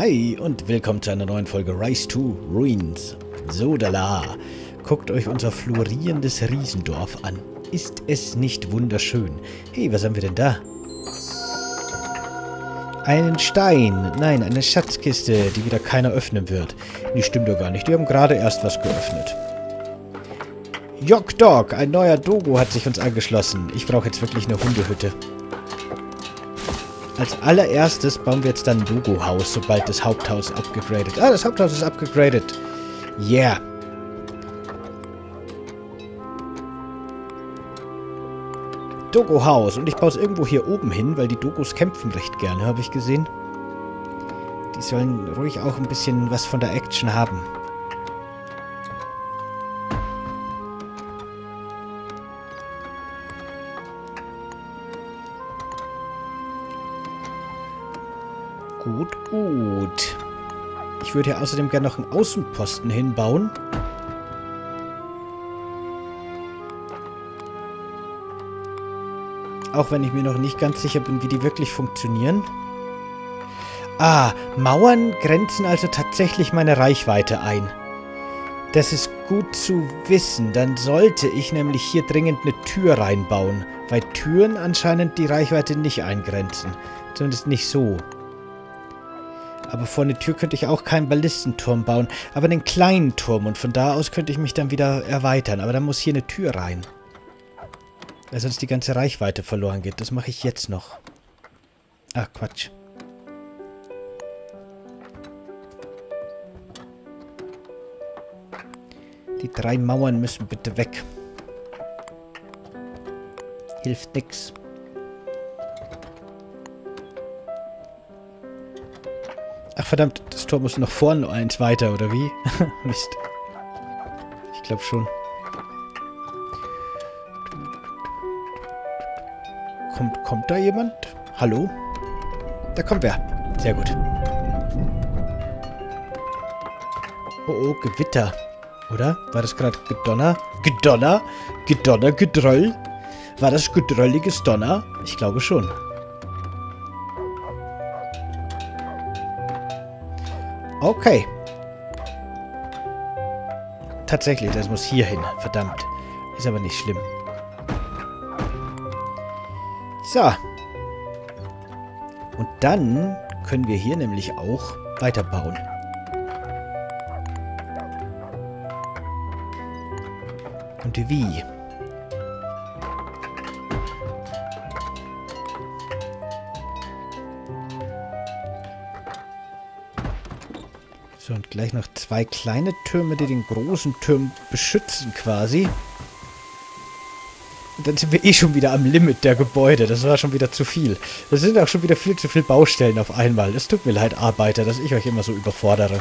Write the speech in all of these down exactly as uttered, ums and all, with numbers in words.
Hi und willkommen zu einer neuen Folge Rise to Ruins. So da la. Guckt euch unser florierendes Riesendorf an. Ist es nicht wunderschön? Hey, was haben wir denn da? Einen Stein. Nein, eine Schatzkiste, die wieder keiner öffnen wird. Die stimmt doch gar nicht. Die haben gerade erst was geöffnet. Jokdog, ein neuer Dogo hat sich uns angeschlossen. Ich brauche jetzt wirklich eine Hundehütte. Als allererstes bauen wir jetzt dann ein Dogo-Haus, sobald das Haupthaus abgegradet ist. Ah, das Haupthaus ist abgegradet. Yeah. Dogo-Haus. Und ich baue es irgendwo hier oben hin, weil die Dogos kämpfen recht gerne, habe ich gesehen. Die sollen ruhig auch ein bisschen was von der Action haben. Gut, gut. Ich würde ja außerdem gerne noch einen Außenposten hinbauen. Auch wenn ich mir noch nicht ganz sicher bin, wie die wirklich funktionieren. Ah, Mauern grenzen also tatsächlich meine Reichweite ein. Das ist gut zu wissen. Dann sollte ich nämlich hier dringend eine Tür reinbauen. Weil Türen anscheinend die Reichweite nicht eingrenzen. Zumindest nicht so. Aber vor eine Tür könnte ich auch keinen Ballistenturm bauen, aber einen kleinen Turm. Und von da aus könnte ich mich dann wieder erweitern. Aber dann muss hier eine Tür rein. Weil sonst die ganze Reichweite verloren geht. Das mache ich jetzt noch. Ach, Quatsch. Die drei Mauern müssen bitte weg. Hilft nix. Ach verdammt, das Tor muss noch vorne eins weiter, oder wie? Mist. Ich glaube schon. Kommt, kommt da jemand? Hallo? Da kommt wer. Sehr gut. Oh, oh, Gewitter. Oder? War das gerade Gedonner? Gedonner? Gedonner, Gedröll? War das gedrölliges Donner? Ich glaube schon. Okay. Tatsächlich, das muss hier hin. Verdammt. Ist aber nicht schlimm. So. Und dann können wir hier nämlich auch weiterbauen. Und wie? So, und gleich noch zwei kleine Türme, die den großen Turm beschützen quasi. Und dann sind wir eh schon wieder am Limit der Gebäude. Das war schon wieder zu viel. Das sind auch schon wieder viel zu viele Baustellen auf einmal. Es tut mir leid, Arbeiter, dass ich euch immer so überfordere.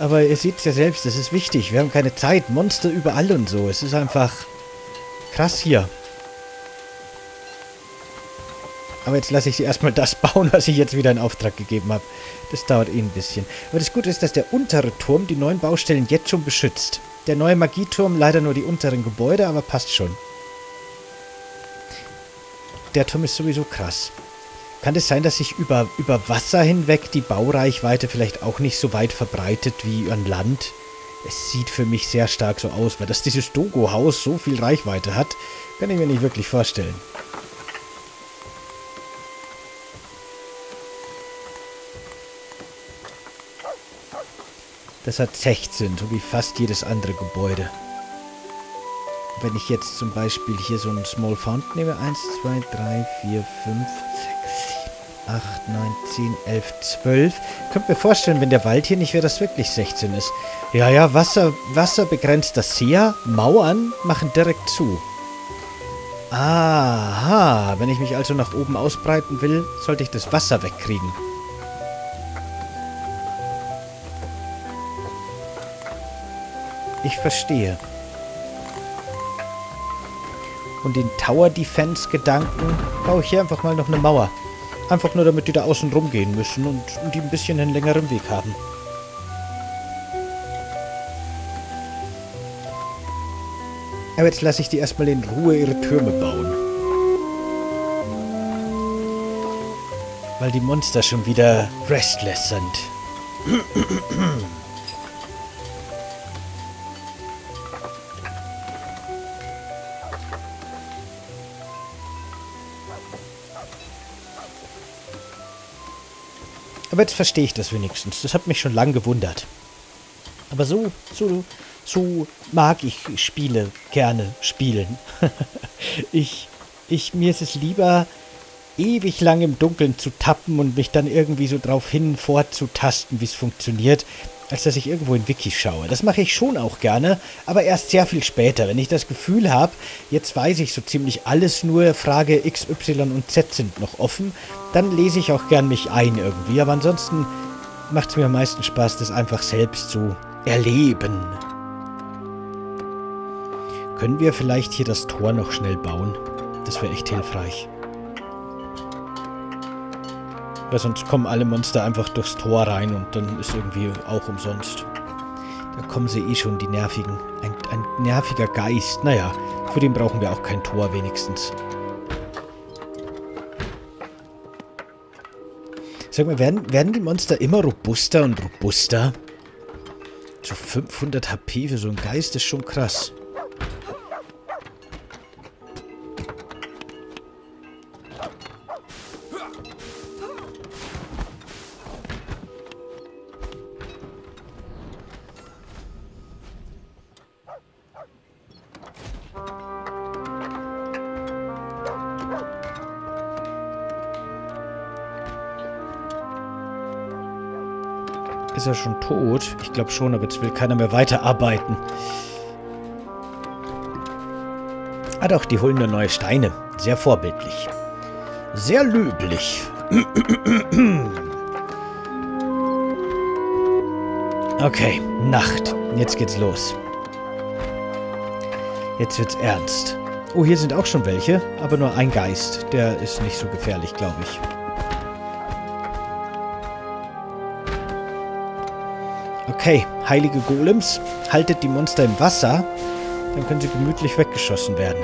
Aber ihr seht es ja selbst, das ist wichtig. Wir haben keine Zeit. Monster überall und so. Es ist einfach krass hier. Aber jetzt lasse ich sie erstmal das bauen, was ich jetzt wieder in Auftrag gegeben habe. Das dauert eh ein bisschen. Aber das Gute ist, dass der untere Turm die neuen Baustellen jetzt schon beschützt. Der neue Magieturm leider nur die unteren Gebäude, aber passt schon. Der Turm ist sowieso krass. Kann es sein, dass sich über, über Wasser hinweg die Baureichweite vielleicht auch nicht so weit verbreitet wie an Land? Es sieht für mich sehr stark so aus, weil dass dieses Dogo-Haus so viel Reichweite hat, kann ich mir nicht wirklich vorstellen. Das hat sechzehn, so wie fast jedes andere Gebäude. Wenn ich jetzt zum Beispiel hier so einen Small Fountain nehme, eins, zwei, drei, vier, fünf, sechs, sieben, acht, neun, zehn, elf, zwölf. Könnt ihr mir vorstellen, wenn der Wald hier nicht wäre, dass wirklich sechzehn ist. Ja, ja, Wasser, Wasser begrenzt das sehr, Mauern machen direkt zu. Aha, wenn ich mich also nach oben ausbreiten will, sollte ich das Wasser wegkriegen. Ich verstehe. Und den Tower-Defense-Gedanken baue ich hier einfach mal noch eine Mauer. Einfach nur, damit die da außen rumgehen müssen und, und die ein bisschen einen längeren Weg haben. Aber jetzt lasse ich die erstmal in Ruhe ihre Türme bauen. weil die Monster schon wieder restless sind. Aber jetzt verstehe ich das wenigstens. Das hat mich schon lange gewundert. Aber so, so, so mag ich Spiele gerne spielen. ich, ich, mir ist es lieber, ewig lang im Dunkeln zu tappen und mich dann irgendwie so drauf hin vorzutasten, wie es funktioniert, als dass ich irgendwo in Wiki schaue. Das mache ich schon auch gerne, aber erst sehr viel später. Wenn ich das Gefühl habe, jetzt weiß ich so ziemlich alles, nur Frage X, Y und Z sind noch offen, dann lese ich auch gern mich ein irgendwie. Aber ansonsten macht es mir am meisten Spaß, das einfach selbst zu erleben. Können wir vielleicht hier das Tor noch schnell bauen? Das wäre echt hilfreich. Weil sonst kommen alle Monster einfach durchs Tor rein und dann ist irgendwie auch umsonst. Da kommen sie eh schon, die nervigen. Ein, ein nerviger Geist. Naja, für den brauchen wir auch kein Tor wenigstens. Sag mal, werden, werden die Monster immer robuster und robuster? So fünfhundert H P für so einen Geist ist schon krass. Ist er schon tot? Ich glaube schon, aber jetzt will keiner mehr weiterarbeiten. Ah doch, die holen nur neue Steine. Sehr vorbildlich. Sehr löblich. Okay, Nacht. Jetzt geht's los. Jetzt wird's ernst. Oh, hier sind auch schon welche, aber nur ein Geist. Der ist nicht so gefährlich, glaube ich. Okay, heilige Golems, haltet die Monster im Wasser, dann können sie gemütlich weggeschossen werden.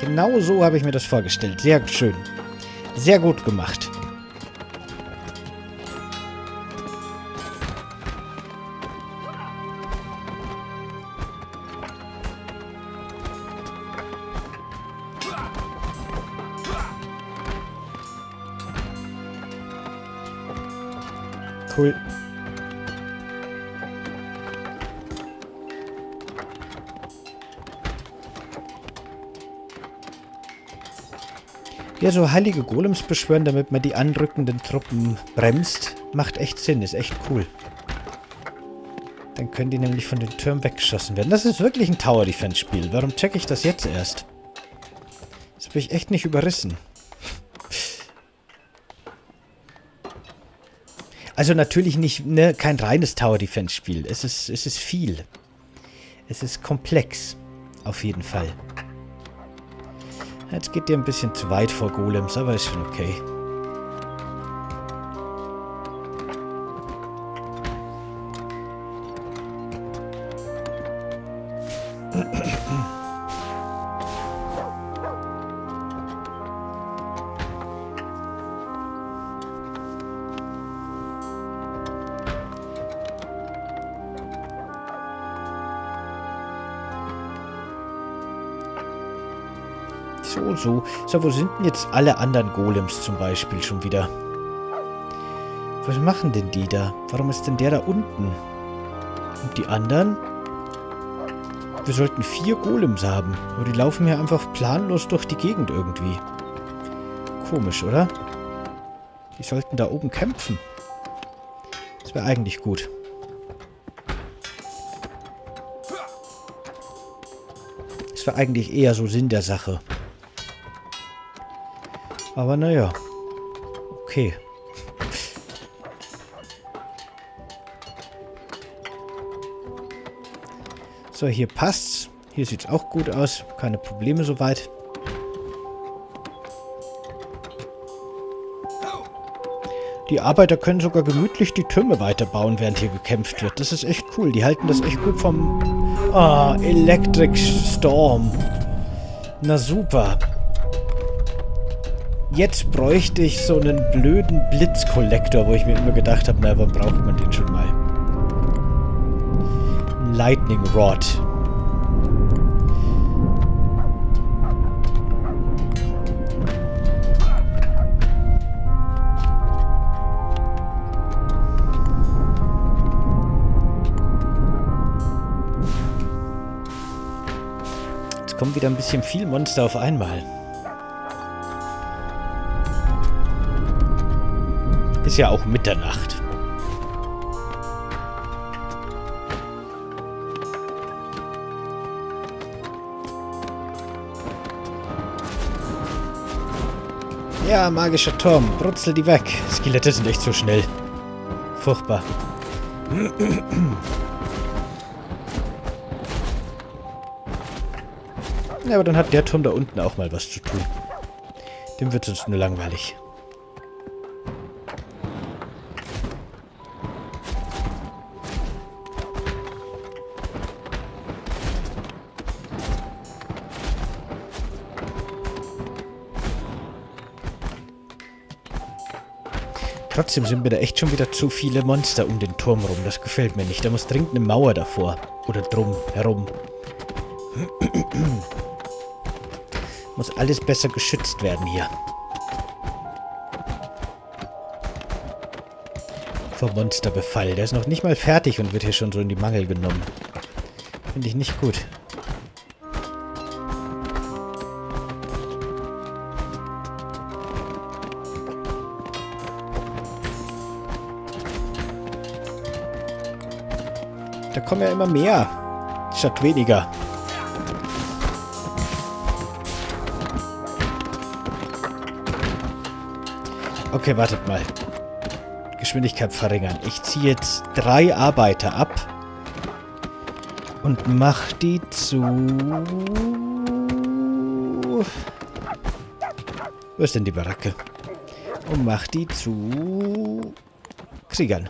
Genau so habe ich mir das vorgestellt. Sehr schön. Sehr gut gemacht. Cool. Ja, so heilige Golems beschwören, damit man die anrückenden Truppen bremst, macht echt Sinn, ist echt cool. Dann können die nämlich von den Türmen weggeschossen werden. Das ist wirklich ein Tower Defense Spiel. Warum checke ich das jetzt erst? Das bin ich echt nicht überrissen. Also natürlich nicht, ne, kein reines Tower-Defense-Spiel. Es ist, es ist viel. Es ist komplex. Auf jeden Fall. Jetzt geht ihr ein bisschen zu weit vor Golems, aber ist schon okay. So, so. So, wo sind denn jetzt alle anderen Golems zum Beispiel schon wieder? Was machen denn die da? Warum ist denn der da unten? Und die anderen? Wir sollten vier Golems haben. Aber die laufen hier einfach planlos durch die Gegend irgendwie. Komisch, oder? Die sollten da oben kämpfen. Das wäre eigentlich gut. Das wäre eigentlich eher so Sinn der Sache. Aber naja. Okay. So, hier passt's. Hier sieht's auch gut aus. Keine Probleme soweit. Die Arbeiter können sogar gemütlich die Türme weiterbauen, während hier gekämpft wird. Das ist echt cool. Die halten das echt gut vom... Ah, Electric Storm. Na super. Jetzt bräuchte ich so einen blöden Blitzkollektor, wo ich mir immer gedacht habe, na, wann braucht man den schon mal? Ein Lightning Rod. Jetzt kommen wieder ein bisschen viel Monster auf einmal. Ist ja auch Mitternacht. Ja, magischer Turm. Brutzel die weg. Skelette sind echt so schnell. Furchtbar. Ja, aber dann hat der Turm da unten auch mal was zu tun. Dem wird sonst nur langweilig. Trotzdem sind mir da echt schon wieder zu viele Monster um den Turm rum. Das gefällt mir nicht. Da muss dringend eine Mauer davor. Oder drum, herum. Muss alles besser geschützt werden hier. Vor Monsterbefall. Der ist noch nicht mal fertig und wird hier schon so in die Mangel genommen. Finde ich nicht gut. Da kommen ja immer mehr, statt weniger. Okay, wartet mal. Geschwindigkeit verringern. Ich ziehe jetzt drei Arbeiter ab und mach die zu... Wo ist denn die Baracke? Und mach die zu... Kriegern.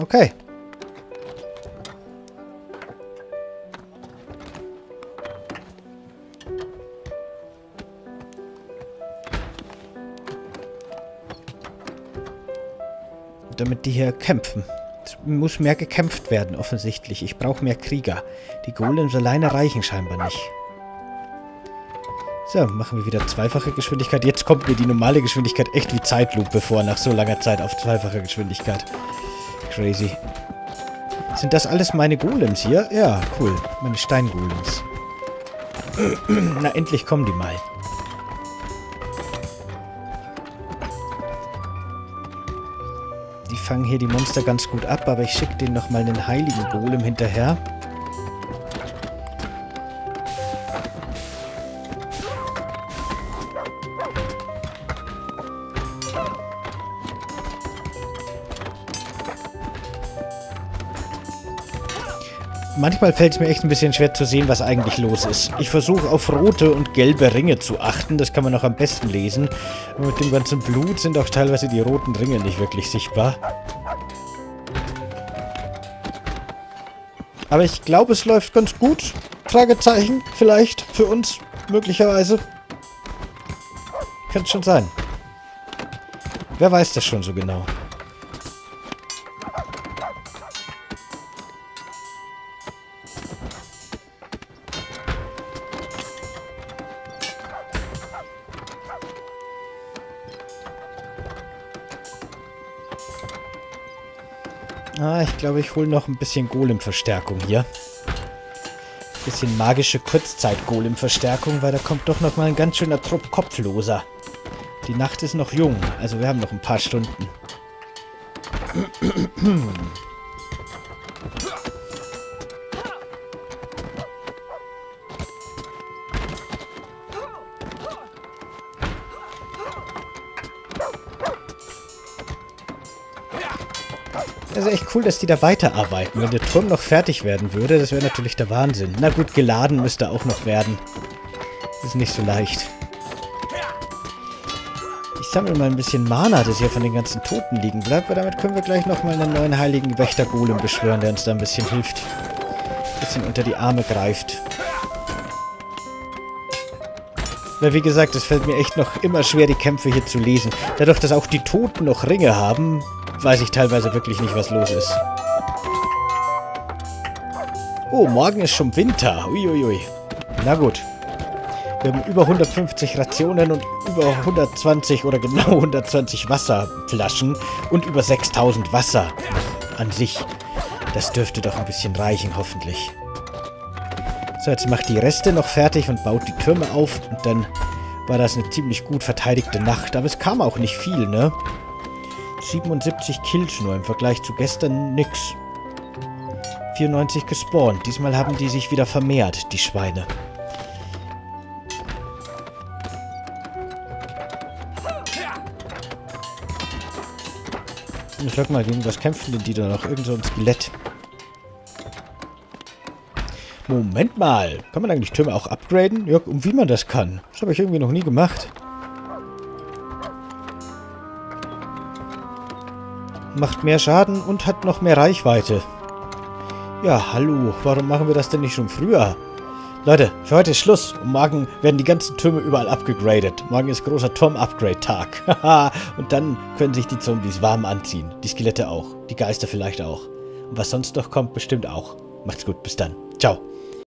Okay. Damit die hier kämpfen. Es muss mehr gekämpft werden, offensichtlich. Ich brauche mehr Krieger. Die Golems alleine reichen scheinbar nicht. So, machen wir wieder zweifache Geschwindigkeit. Jetzt kommt mir die normale Geschwindigkeit echt wie Zeitlupe vor, nach so langer Zeit auf zweifacher Geschwindigkeit. Crazy. Sind das alles meine Golems hier? Ja, cool. Meine Steingolems. Na, endlich kommen die mal. Die fangen hier die Monster ganz gut ab, aber ich schicke denen nochmal einen heiligen Golem hinterher. Manchmal fällt es mir echt ein bisschen schwer zu sehen, was eigentlich los ist. Ich versuche auf rote und gelbe Ringe zu achten. Das kann man auch am besten lesen. Und mit dem ganzen Blut sind auch teilweise die roten Ringe nicht wirklich sichtbar. Aber ich glaube, es läuft ganz gut. Fragezeichen vielleicht für uns möglicherweise. Könnte schon sein. Wer weiß das schon so genau? Ah, ich glaube, ich hole noch ein bisschen Golem-Verstärkung hier. Ein bisschen magische Kurzzeit-Golem-Verstärkung, weil da kommt doch nochmal ein ganz schöner Trupp Kopfloser. Die Nacht ist noch jung, also wir haben noch ein paar Stunden. Das ist echt cool, dass die da weiterarbeiten. Wenn der Turm noch fertig werden würde, das wäre natürlich der Wahnsinn. Na gut, geladen müsste auch noch werden. Ist nicht so leicht. Ich sammle mal ein bisschen Mana, das hier von den ganzen Toten liegen bleibt, weil damit können wir gleich nochmal einen neuen heiligen Wächter-Golem beschwören, der uns da ein bisschen hilft. bisschen unter die Arme greift. Weil, wie gesagt, es fällt mir echt noch immer schwer, die Kämpfe hier zu lesen. Dadurch, dass auch die Toten noch Ringe haben, weiß ich teilweise wirklich nicht, was los ist. Oh, morgen ist schon Winter. Uiuiui. Na gut. Wir haben über hundertfünfzig Rationen und über hundertzwanzig oder genau hundertzwanzig Wasserflaschen und über sechstausend Wasser an sich. Das dürfte doch ein bisschen reichen, hoffentlich. So, jetzt macht die Reste noch fertig und baut die Türme auf. Und dann war das eine ziemlich gut verteidigte Nacht. Aber es kam auch nicht viel, ne? siebenundsiebzig Kills nur, im Vergleich zu gestern nix. vierundneunzig gespawnt. Diesmal haben die sich wieder vermehrt, die Schweine. Ich sag mal, gegen was kämpfen denn die da noch? Irgend so ein Skelett. Moment mal. Kann man eigentlich Türme auch upgraden? Ja, und wie man das kann. Das habe ich irgendwie noch nie gemacht. Macht mehr Schaden und hat noch mehr Reichweite. Ja, hallo. Warum machen wir das denn nicht schon früher? Leute, für heute ist Schluss. Und morgen werden die ganzen Türme überall upgegradet. Morgen ist großer Turm-Upgrade-Tag. Haha. Und dann können sich die Zombies warm anziehen. Die Skelette auch. Die Geister vielleicht auch. Und was sonst noch kommt, bestimmt auch. Macht's gut. Bis dann. Ciao.